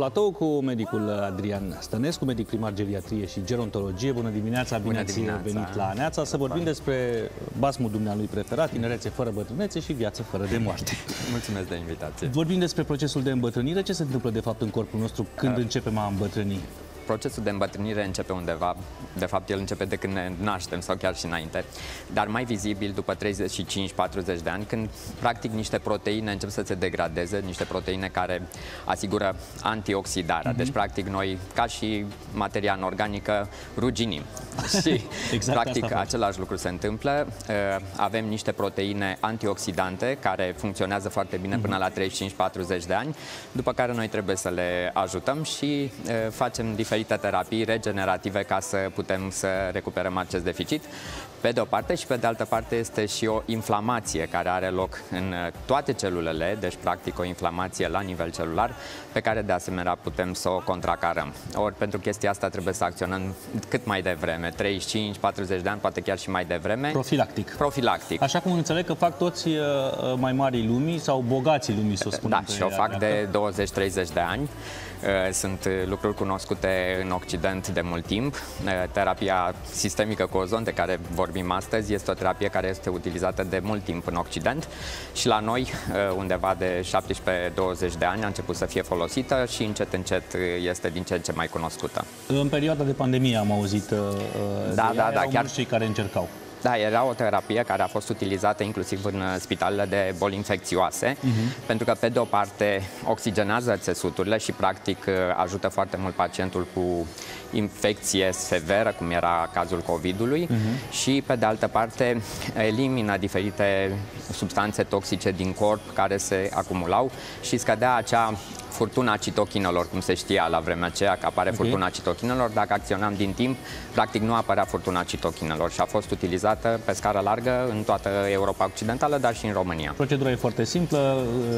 Platou cu medicul Adrian Stănescu, medic primar geriatrie și gerontologie. Bună dimineața, bine ați venit la Neața să vorbim despre basmul dumnealui preferat, tinerețe fără bătrânețe și viață fără de moarte. Mulțumesc de invitație. Vorbim despre procesul de îmbătrânire. Ce se întâmplă de fapt în corpul nostru când începem a îmbătrâni? Procesul de îmbătrânire începe undeva, de fapt el începe de când ne naștem sau chiar și înainte, dar mai vizibil după 35-40 de ani, când practic niște proteine încep să se degradeze, niște proteine care asigură antioxidarea. Deci practic noi, ca și materia anorganică, ruginim. Și exact practic același lucru se întâmplă. Avem niște proteine antioxidante care funcționează foarte bine până la 35-40 de ani, după care noi trebuie să le ajutăm și facem diferite terapii regenerative ca să putem să recuperăm acest deficit, pe de o parte, și pe de altă parte este și o inflamație care are loc în toate celulele, deci practic o inflamație la nivel celular pe care de asemenea putem să o contracarăm. Ori pentru chestia asta trebuie să acționăm cât mai devreme, 35-40 de ani, poate chiar și mai devreme. Profilactic. Profilactic. Așa cum înțeleg că fac toți mai marii lumii sau bogații lumii, să o spunem. Da, și o fac de 20-30 de ani. Sunt lucruri cunoscute în Occident de mult timp. Terapia sistemică cu ozon, de care vorbim astăzi, este o terapie care este utilizată de mult timp în Occident și la noi, undeva de 17-20 de ani, a început să fie folosită și încet, încet este din ce în ce mai cunoscută. În perioada de pandemie am auzit chiar cei care încercau. Da, era o terapie care a fost utilizată inclusiv în spitalele de boli infecțioase, pentru că, pe de o parte, oxigenează țesuturile și, practic, ajută foarte mult pacientul cu infecție severă, cum era cazul COVID-ului, și, pe de altă parte, elimină diferite substanțe toxice din corp care se acumulau și scădea acea furtuna citochinelor, cum se știa la vremea aceea că apare furtuna citochinelor. Dacă acționam din timp, practic nu apărea furtuna citochinelor și a fost utilizată pe scară largă în toată Europa Occidentală, dar și în România. Procedura e foarte simplă,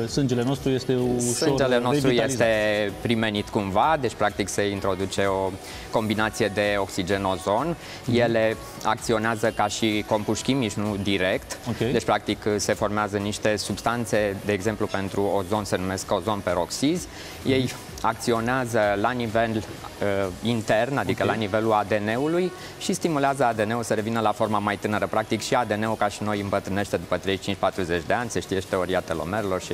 sângele nostru este ușor este primenit cumva, deci practic se introduce o combinație de oxigen-ozon. Ele acționează ca și compuși chimici, nu direct. Deci practic se formează niște substanțe, de exemplu pentru ozon se numesc ozon peroxid. Ei acționează la nivel intern, adică la nivelul ADN-ului și stimulează ADN-ul să revină la forma mai tânără. Practic și ADN-ul, ca și noi, îmbătrânește după 35-40 de ani, se știe și teoria telomerelor și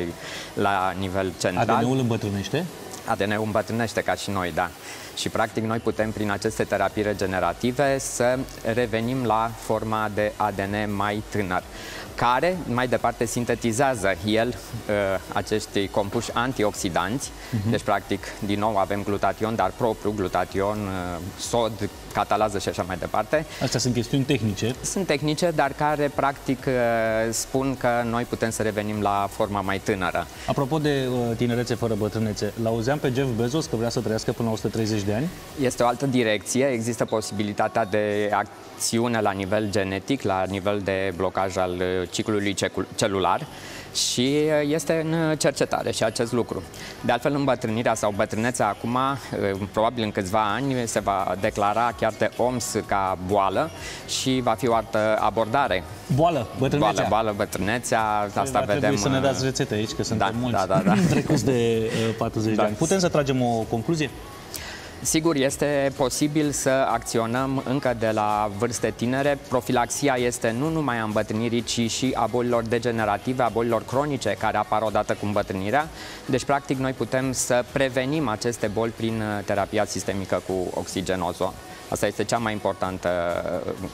la nivel central. ADN-ul îmbătrânește? ADN-ul îmbătrânește ca și noi, da. Și practic noi putem prin aceste terapii regenerative să revenim la forma de ADN mai tânăr, care mai departe sintetizează el acești compuși antioxidanți. Deci practic din nou avem glutation, dar propriu glutation, sod, catalază și așa mai departe. Astea sunt chestiuni tehnice. Sunt tehnice, dar care practic spun că noi putem să revenim la forma mai tânără. Apropo de tinerețe fără bătrânețe, l-auzeam pe Jeff Bezos că vrea să trăiască până la 130 de ani. Este o altă direcție, există posibilitatea de acțiune la nivel genetic, la nivel de blocaj al ciclului celular și este în cercetare și acest lucru. De altfel, îmbătrânirea sau bătrânețea acum, probabil în câțiva ani, se va declara chiar de OMS ca boală și va fi o altă abordare. Boală, bătrânețea. Boală, bătrânețea, asta vedem. Trebuie să ne dați rețete aici, că suntem mulți trecuți de 40 de ani. Putem să tragem o concluzie? Sigur, este posibil să acționăm încă de la vârste tinere. Profilaxia este nu numai a îmbătrânirii, ci și a bolilor degenerative, a bolilor cronice care apar odată cu îmbătrânirea. Deci, practic, noi putem să prevenim aceste boli prin terapia sistemică cu oxigen-ozon. Asta este cea mai importantă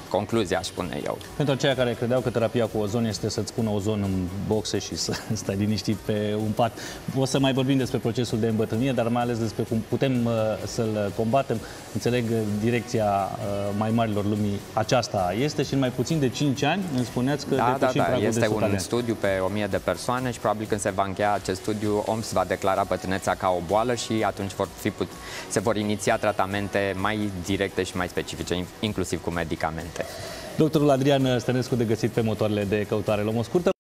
concluzie, aș spune eu. Pentru aceia care credeau că terapia cu ozon este să-ți pună ozon în boxe și să stai liniștit pe un pat, o să mai vorbim despre procesul de îmbătrânire, dar mai ales despre cum putem să-l combatem. Înțeleg, direcția mai marilor lumii aceasta este și în mai puțin de 5 ani îmi spuneați că este un studiu pe 1000 de persoane și probabil când se va încheia acest studiu, OMS va declara bătrânețea ca o boală și atunci se vor iniția tratamente mai directe și mai specifice, inclusiv cu medicamente. Doctorul Adrian Stănescu, de găsit pe motoarele de căutare Lomoscurt.